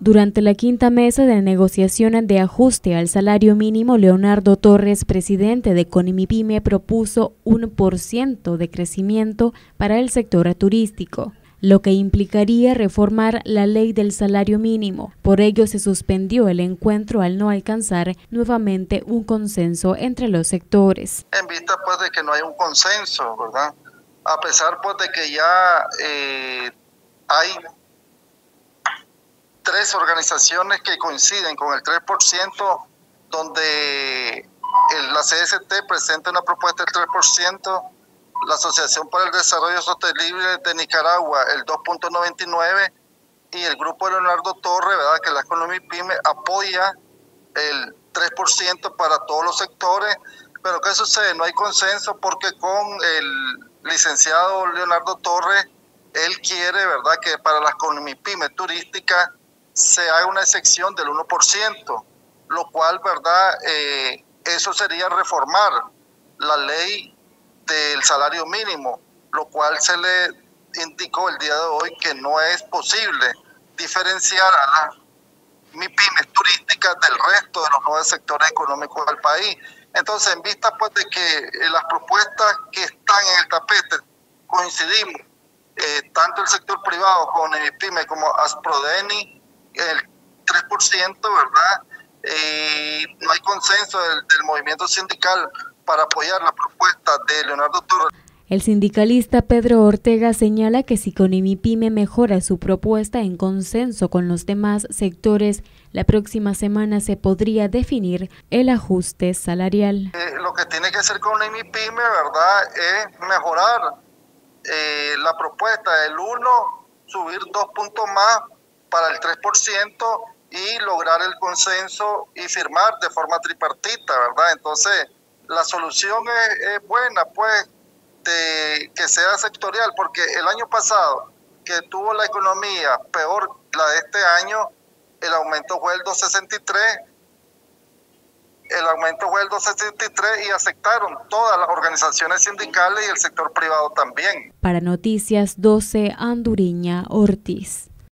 Durante la quinta mesa de negociaciones de ajuste al salario mínimo, Leonardo Torres, presidente de Conimipyme, propuso 1% de crecimiento para el sector turístico, lo que implicaría reformar la ley del salario mínimo. Por ello se suspendió el encuentro al no alcanzar nuevamente un consenso entre los sectores. En vista pues de que no hay un consenso, ¿verdad? A pesar pues de que ya hay tres organizaciones que coinciden con el 3%, donde la CST presenta una propuesta del 3%, la Asociación para el Desarrollo Sostenible de Nicaragua el 2.99% y el grupo Leonardo Torres, ¿verdad?, que la Conimipyme apoya el 3% para todos los sectores. Pero ¿qué sucede? No hay consenso porque con el licenciado Leonardo Torres, él quiere, ¿verdad?, que para las Conimipyme turísticas se haga una excepción del 1%, lo cual, ¿verdad?, eso sería reformar la ley del salario mínimo, lo cual se le indicó el día de hoy que no es posible diferenciar a las MIPYMES turísticas del resto de los nueve sectores económicos del país. Entonces, en vista pues de que las propuestas que están en el tapete coincidimos, tanto el sector privado con el MIPYME como ASPRODENI, el 3%, ¿verdad? No hay consenso del movimiento sindical para apoyar la propuesta de Leonardo Torres. El sindicalista Pedro Ortega señala que si Conimipyme mejora su propuesta en consenso con los demás sectores, la próxima semana se podría definir el ajuste salarial. Lo que tiene que hacer Conimipyme, ¿verdad?, es mejorar la propuesta del 1%, subir 2 puntos más para el 3% y lograr el consenso y firmar de forma tripartita, ¿verdad? Entonces, la solución es buena, pues, de que sea sectorial, porque el año pasado, que tuvo la economía peor la de este año, el aumento fue el 2.63, y aceptaron todas las organizaciones sindicales y el sector privado también. Para Noticias 12, Anduriña Ortiz.